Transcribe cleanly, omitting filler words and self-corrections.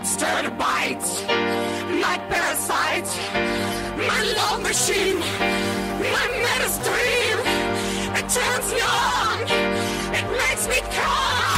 monster bites, my parasite, my love machine, my medicine dream. It turns me on, it makes me calm.